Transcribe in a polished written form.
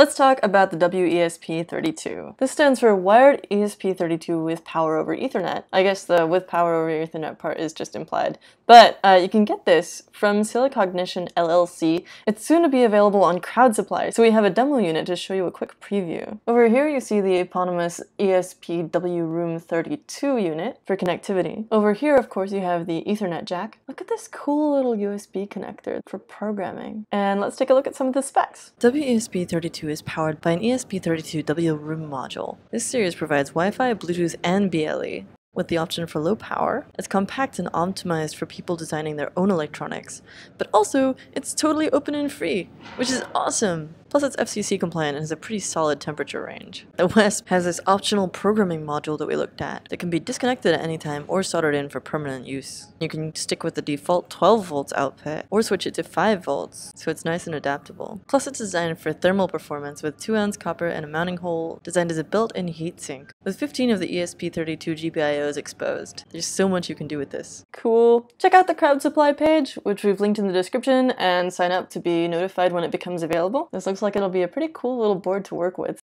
Let's talk about the WESP32. This stands for Wired ESP32 with Power over Ethernet. I guess the with Power over Ethernet part is just implied. But you can get this from Silicognition LLC. It's soon to be available on Crowd Supply, so we have a demo unit to show you a quick preview. Over here you see the eponymous ESP32-WROOM unit for connectivity. Over here, of course, you have the Ethernet jack. Look at this cool little USB connector for programming. And let's take a look at some of the specs. WESP32 is powered by an ESP32-WROOM module. This series provides Wi-Fi, Bluetooth, and BLE, with the option for low power. It's compact and optimized for people designing their own electronics, but also it's totally open and free, which is awesome! Plus it's FCC compliant and has a pretty solid temperature range. The WESP has this optional programming module that we looked at that can be disconnected at any time or soldered in for permanent use. You can stick with the default 12 volts output or switch it to 5 volts, so it's nice and adaptable. Plus it's designed for thermal performance with 2 ounce copper and a mounting hole designed as a built-in heatsink, with 15 of the ESP32 GPIOs exposed. There's so much you can do with this. Cool. Check out the Crowd Supply page, which we've linked in the description, and sign up to be notified when it becomes available. This looks like it'll be a pretty cool little board to work with.